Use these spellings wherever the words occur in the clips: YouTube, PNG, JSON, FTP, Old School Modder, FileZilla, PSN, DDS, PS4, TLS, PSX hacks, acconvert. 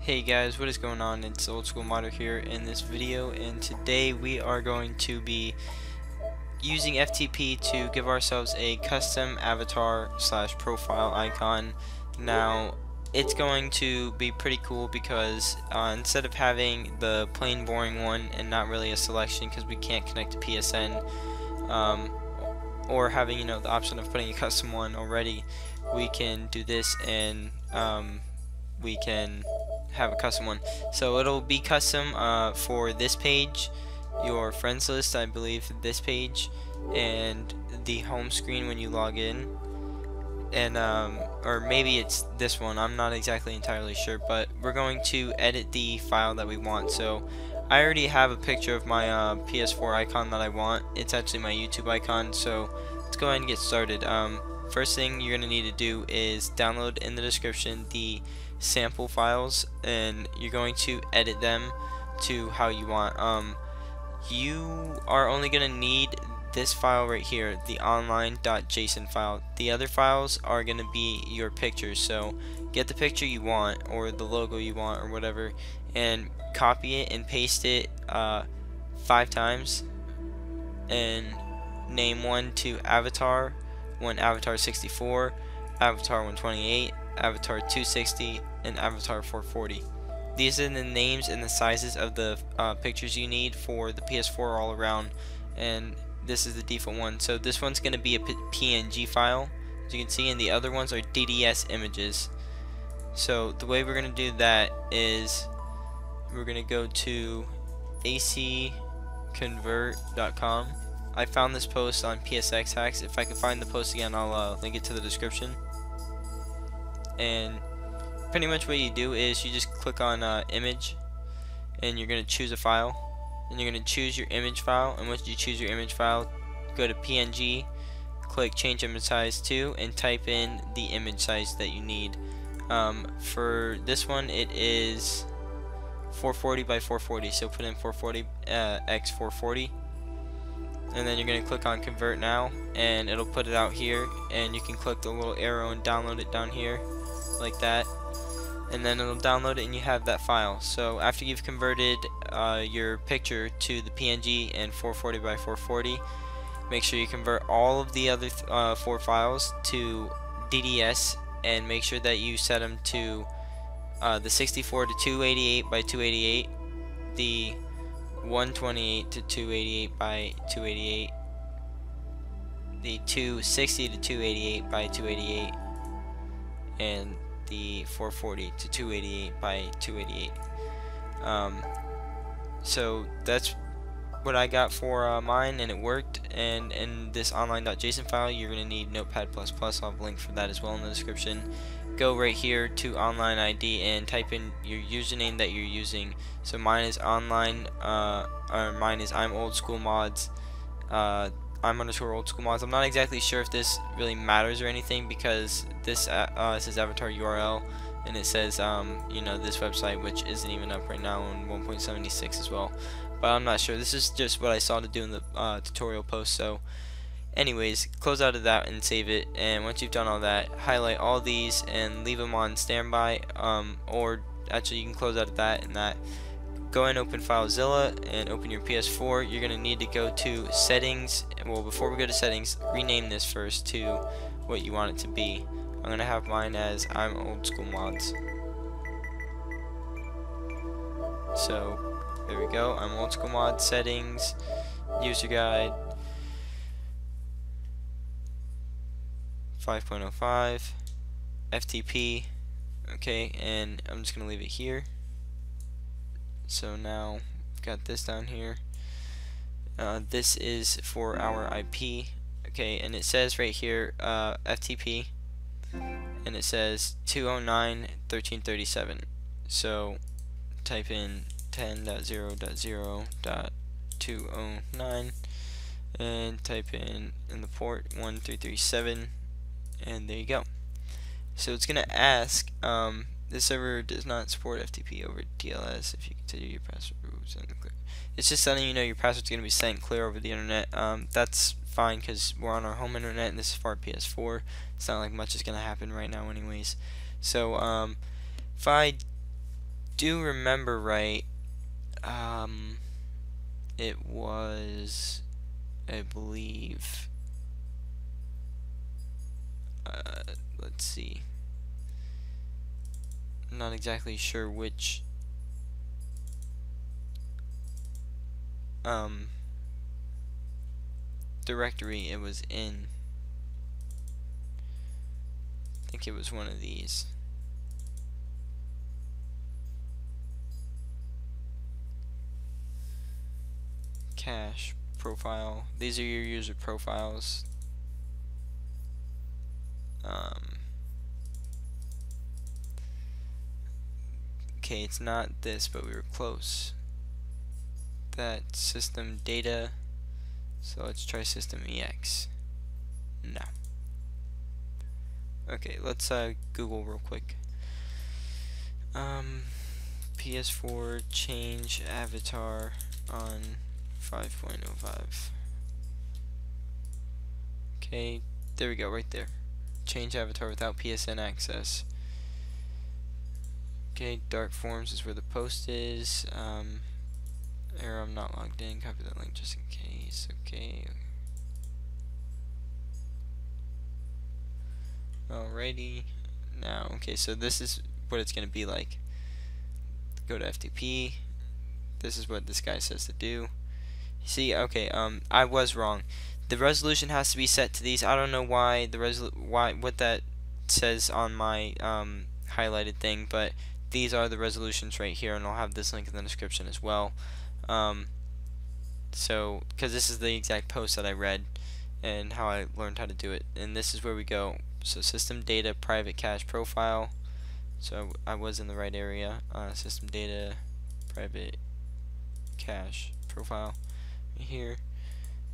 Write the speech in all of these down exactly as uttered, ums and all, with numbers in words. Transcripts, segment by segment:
Hey guys, what is going on? It's Old School Modder here in this video, and today we are going to be using F T P to give ourselves a custom avatar slash profile icon. Now it's going to be pretty cool because uh, instead of having the plain boring one and not really a selection because we can't connect to P S N, um, or having, you know, the option of putting a custom one already, we can do this and um, we can have a custom one. So it'll be custom uh, for this page, your friends list, I believe, this page, and the home screen when you log in. And um, or maybe it's this one, I'm not exactly entirely sure, but we're going to edit the file that we want. So I already have a picture of my uh, P S four icon that I want. It's actually my YouTube icon, so let's go ahead and get started. Um, first thing you're gonna need to do is download in the description the sample files, and you're going to edit them to how you want. Um, you are only gonna need this file right here, the online dot J S O N file. The other files are going to be your pictures, so get the picture you want or the logo you want or whatever and copy it and paste it uh, five times and name one to avatar, one avatar sixty-four, avatar one twenty-eight, avatar two sixty, and avatar four forty. These are the names and the sizes of the uh, pictures you need for the P S four all around, and this is the default one. So this one's going to be a P N G file, as you can see, and the other ones are D D S images. So the way we're going to do that is we're going to go to acconvert dot com. I found this post on P S X hacks. If I can find the post again, I'll uh, link it to the description. And pretty much what you do is you just click on uh, image, and you're going to choose a file. And you're going to choose your image file, and once you choose your image file, go to P N G, click change image size to, and type in the image size that you need. Um, for this one it is four forty by four forty, so put in four forty uh, x four forty, and then you're going to click on convert now, and it'll put it out here, and you can click the little arrow and download it down here like that, and then it'll download it and you have that file. So after you've converted uh, your picture to the P N G and four forty by four forty, make sure you convert all of the other th uh, four files to D D S, and make sure that you set them to uh, the sixty-four to two eighty-eight by two eighty-eight, the one twenty-eight to two eighty-eight by two eighty-eight, the two sixty to two eighty-eight by two eighty-eight, and the four forty to two eighty-eight by two eighty-eight. Um, so that's what I got for uh, mine, and it worked. And in this online dot J S O N file, you're going to need Notepad plus plus. I'll have a link for that as well in the description. Go right here to online I D and type in your username that you're using. So mine is online, uh, or mine is I'm Old School Mods. Uh, I'm underscore Old School Mods. I'm not exactly sure if this really matters or anything because this uh, uh, says avatar U R L, and it says um, you know, this website, which isn't even up right now in one point seventy-six as well. But I'm not sure. This is just what I saw to do in the uh, tutorial post. So anyways, close out of that and save it. And once you've done all that, highlight all these and leave them on standby. Um, or actually, you can close out of that and that. Go and open FileZilla and open your P S four. You're going to need to go to settings. Well, before we go to settings, rename this first to what you want it to be. I'm going to have mine as I'm Old School Mods. So there we go. I'm Old School Mods, settings, user guide, five point oh five, F T P. Okay, and I'm just going to leave it here. So now we've got this down here. Uh, this is for our I P. Okay, and it says right here uh, F T P, and it says two oh nine dot thirteen thirty-seven. So type in ten dot zero dot zero dot two oh nine and type in in the port one three three seven, and there you go. So it's gonna ask. Um, This server does not support F T P over T L S. If you continue your password, send clear. It's just letting you know your password's going to be sent clear over the internet. Um, that's fine because we're on our home internet and this is for our P S four. It's not like much is gonna happen right now anyways. So um, if I do remember right, um, it was, I believe, uh, let's see, I'm not exactly sure which um, directory it was in. I think it was one of these. Cache, profile, these are your user profiles. Um, okay, it's not this, but we were close. That system data, so let's try system ex. No. Okay, let's uh, Google real quick. Um, P S four change avatar on five point oh five. Okay, there we go, right there. Change avatar without P S N access. Okay, dark forms is where the post is. Um, error, I'm not logged in. Copy that link just in case. Okay. Alrighty. Now, okay, so this is what it's going to be like. Go to F T P. This is what this guy says to do. See, okay, um, I was wrong. The resolution has to be set to these. I don't know why the resol why what that says on my um, highlighted thing, but these are the resolutions right here, and I'll have this link in the description as well. Um, so, because this is the exact post that I read and how I learned how to do it, and this is where we go. So, system data, private cache profile. So I was in the right area. Uh, system data, private cache profile here.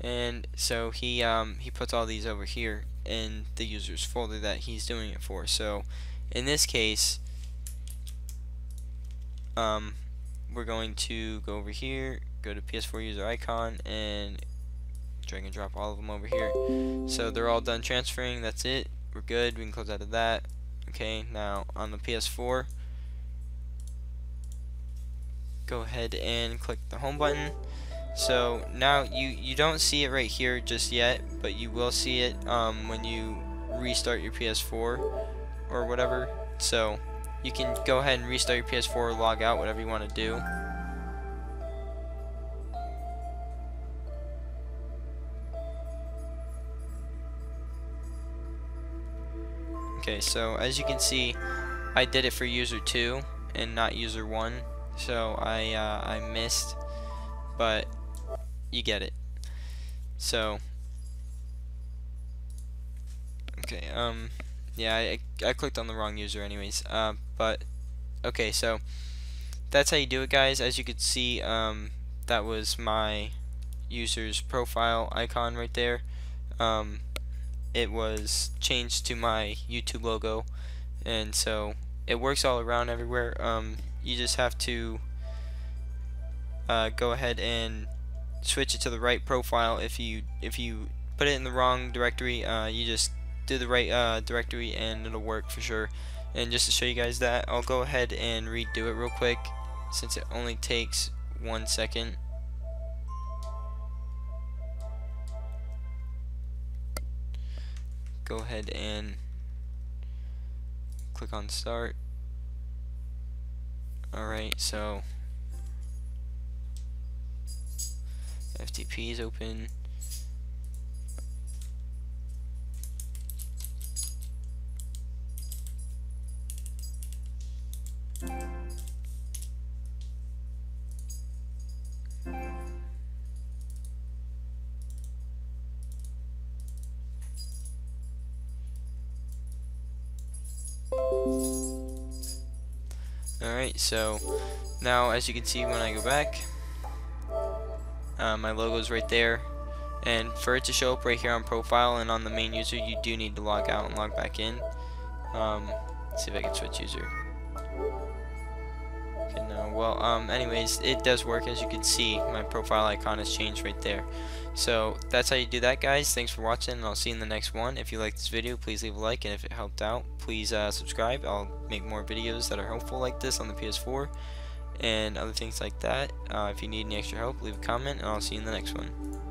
And so he um, he puts all these over here in the users folder that he's doing it for. So in this case, um, we're going to go over here, go to P S four user icon, and drag and drop all of them over here. So they're all done transferring. That's it. We're good. We can close out of that. Okay. Now on the P S four, go ahead and click the home button. So now you you don't see it right here just yet, but you will see it um, when you restart your P S four or whatever. So you can go ahead and restart your P S four or log out, whatever you want to do. Okay, so as you can see, I did it for user two and not user one, so I uh, I missed, but you get it. So okay, um yeah, I, I clicked on the wrong user anyways, uh, but okay, so that's how you do it, guys. As you could see, um, that was my user's profile icon right there. Um, it was changed to my YouTube logo, and so it works all around everywhere. Um, you just have to Uh, go ahead and switch it to the right profile. If you if you put it in the wrong directory, uh, you just do the right uh, directory and it'll work for sure. And just to show you guys that, I'll go ahead and redo it real quick since it only takes one second. Go ahead and click on start. Alright, so F T P is open. Alright, so now as you can see when I go back, Uh, my logo is right there, and for it to show up right here on profile and on the main user, you do need to log out and log back in. Um, let's see if I can switch user. Okay, no. Well, um, anyways, it does work. As you can see, my profile icon has changed right there. So that's how you do that, guys. Thanks for watching, and I'll see you in the next one. If you like this video, please leave a like, and if it helped out, please uh, subscribe. I'll make more videos that are helpful like this on the P S four and other things like that. Uh, if you need any extra help, leave a comment, and I'll see you in the next one.